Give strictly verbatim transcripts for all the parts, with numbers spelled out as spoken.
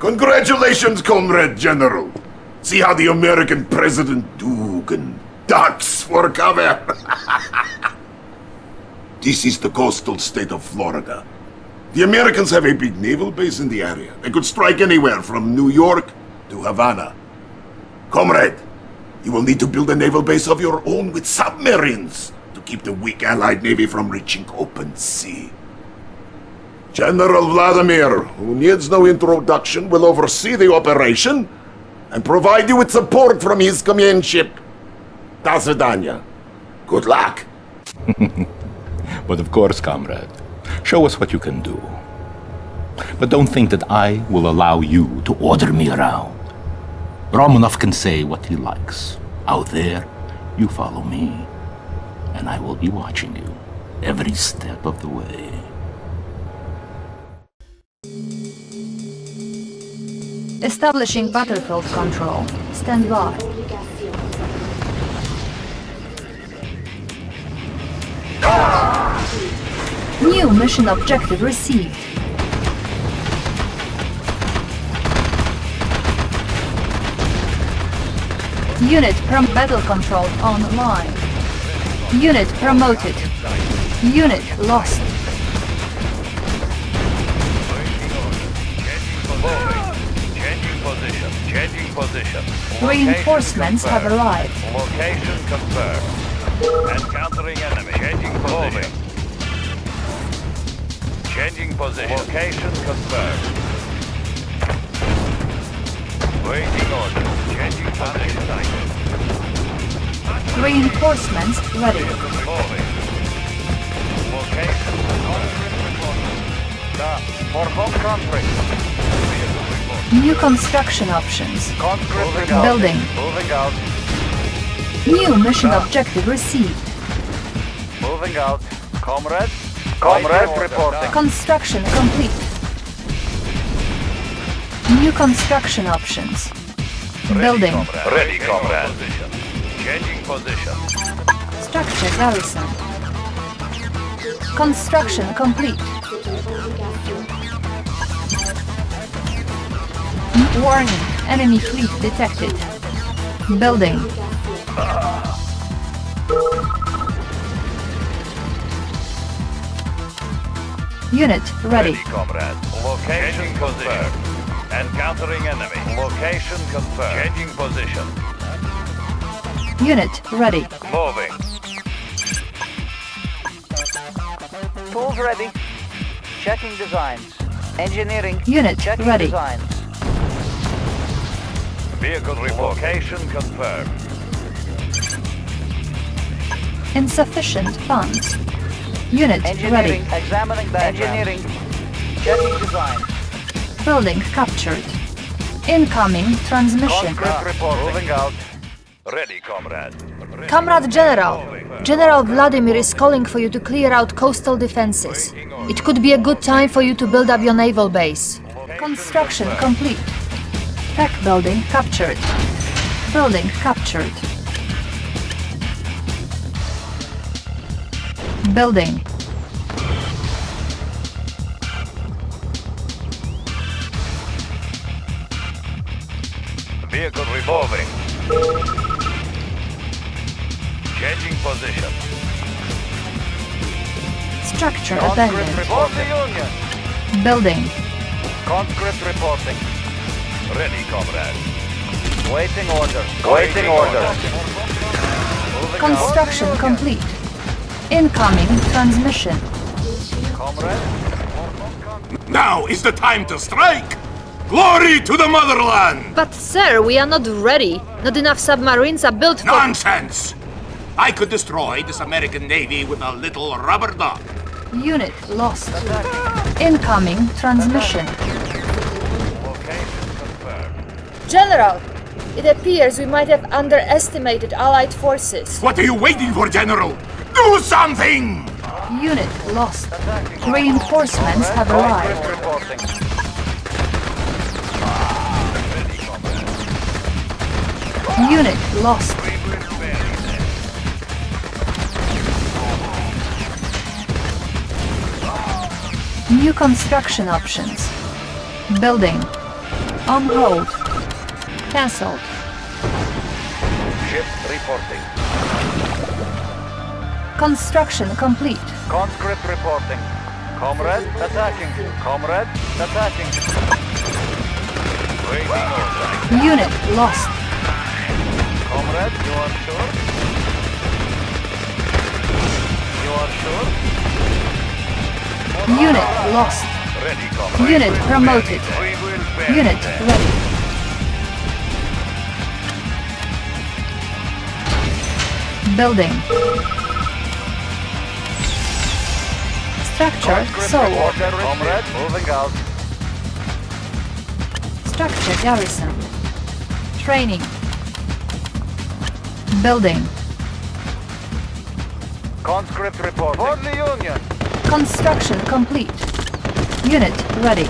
Congratulations, Comrade General. See how the American President Dugan ducks for cover. This is the coastal state of Florida. The Americans have a big naval base in the area. They could strike anywhere from New York to Havana. Comrade, you will need to build a naval base of your own with submarines to keep the weak Allied Navy from reaching open sea. General Vladimir, who needs no introduction, will oversee the operation and provide you with support from his commander-in-chief. До свидания. Good luck. But of course, comrade, show us what you can do. But don't think that I will allow you to order me around. Romanov can say what he likes. Out there, you follow me, and I will be watching you every step of the way. Establishing battlefield control. Stand by. New mission objective received. Unit from battle control online. Unit promoted. Unit lost. Changing position. Changing position. Reinforcements have arrived. Location confirmed. Encountering enemy. Changing position. Changing position. Location confirmed. Waiting order. Changing position. Reinforcements ready. Moving. Location confirmed. For both countries. New construction options. Moving building. Out. Moving out. New mission Stop. Objective received. Moving out. Comrades. Comrade reporting. Construction complete. New construction options. Ready, building. Comrade. Ready, comrade. Changing position. Structure garrison. Construction complete. Warning. Enemy fleet detected. Building. Unit ready. Ready, comrade. Location Changing confirmed. Position. Encountering enemy. Location confirmed. Changing position. Unit ready. Moving. Tools ready. Checking designs. Engineering. Unit Checking ready. Designs. Vehicle report. Location confirmed. Insufficient funds. Unit ready. Examining background. Engineering. Checking design. Building captured. Incoming transmission. Moving out. Ready, comrade. Ready. Comrade General, General Vladimir is calling for you to clear out coastal defenses. It could be a good time for you to build up your naval base. Construction complete. Tech building captured. Building captured. Building. Vehicle revolving. Changing position. Structure abandoned. Building. Concrete reporting. Ready, comrade. Waiting order. Waiting order. Construction complete. Incoming transmission. Now is the time to strike! Glory to the motherland! But sir, we are not ready. Not enough submarines are built for... Nonsense! I could destroy this American Navy with a little rubber duck. Unit lost. Incoming transmission. General, it appears we might have underestimated Allied forces. What are you waiting for, General? Do something! Unit lost. Reinforcements have arrived. Unit lost. New construction options. Building. On hold. Cancelled. Ship reporting. Construction complete. Conscript reporting. Comrade attacking. Comrade attacking. Unit lost. Comrade, you are sure? You are sure? Order. Unit lost. Ready, comrade. Unit promoted. Unit ready. Building. Structure sold. Comrade, moving out. Structure garrison. Training. Building. Conscript report. For the Union. Construction complete. Unit ready.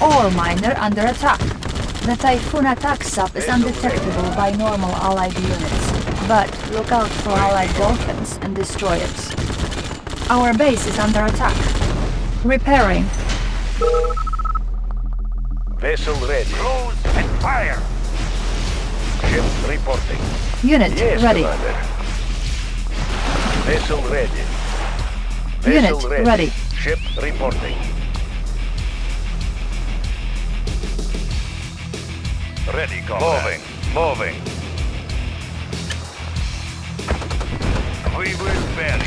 All miner under attack. The Typhoon attack sub is undetectable by normal Allied units. But look out for Allied Vulcans and destroyers. Our base is under attack. Repairing. Vessel ready. Close and fire! Ship reporting. Unit yes, ready. Commander. Vessel ready. Vessel Unit ready. ready. Ship reporting. Ready, combat. Moving. Moving. We will bury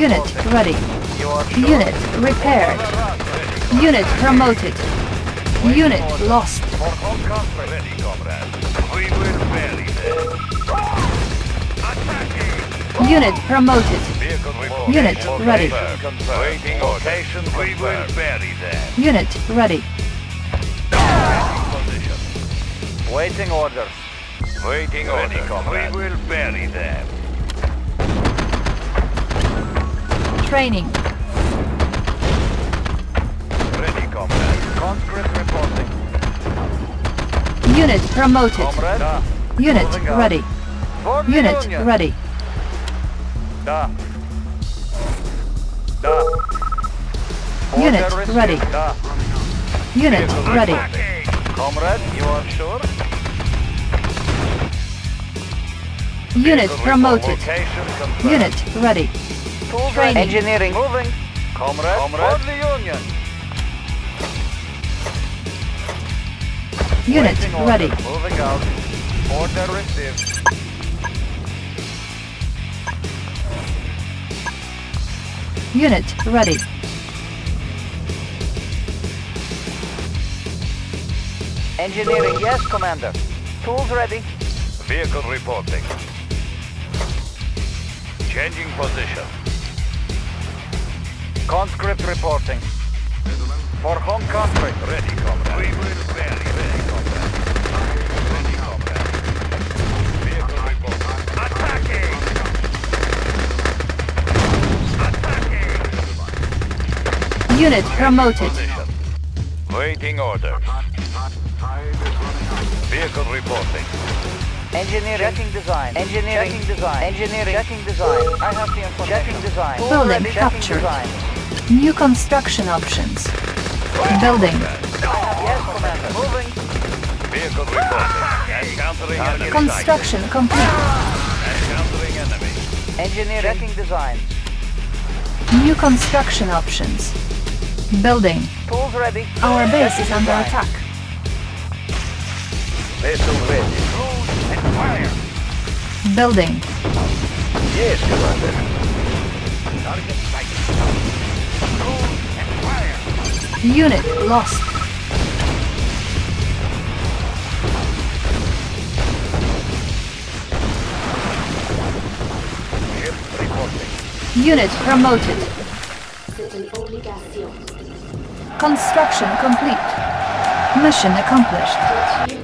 Unit reporting. ready. Unit repaired. Ready, Unit promoted. Wait Unit order. lost. Ready, comrade. We will bury them. Unit promoted. Unit ready. Waiting location. We will bury them. Unit ready. Ready Waiting order. Waiting ready, order. Comrade. We will bury them. Training. Ready, comrade. Conscript reporting. Unit promoted. Comrade, da. Unit Moving ready. Unit Union. ready. Da. Da. Unit ready. Da. Unit Vehicle ready. Attacking. Comrade, you are sure? Unit Vehicle promoted. Unit ready. Training. Engineering. Moving. Comrade. Comrade. For the Union. Unit ready. Moving out. Order received. Unit ready. Engineering. Yes, Commander. Tools ready. Vehicle reporting. Changing position. Conscript reporting. For home country. Ready, comrade. We will bury ready, comrade. Ready, comrade. Vehicle report. Attacking! Attacking! Unit promoted. Waiting order. Vehicle reporting. Engineering. Checking design. Engineering. Checking design. Engineering. Checking design. I have the information. Checking design. Building ready. Captured. Design. New construction options. Building. Yes, Commander. Moving. Vehicle reporting. Encountering enemy. Construction complete. Encountering enemy. Engineering. Checking design. New construction options. Building. Tools ready. Our base Checking is under design. attack. Vessel ready. Tools and fire. Building. Yes, Commander. Target sighted. Unit lost. Unit promoted. Construction complete. Mission accomplished.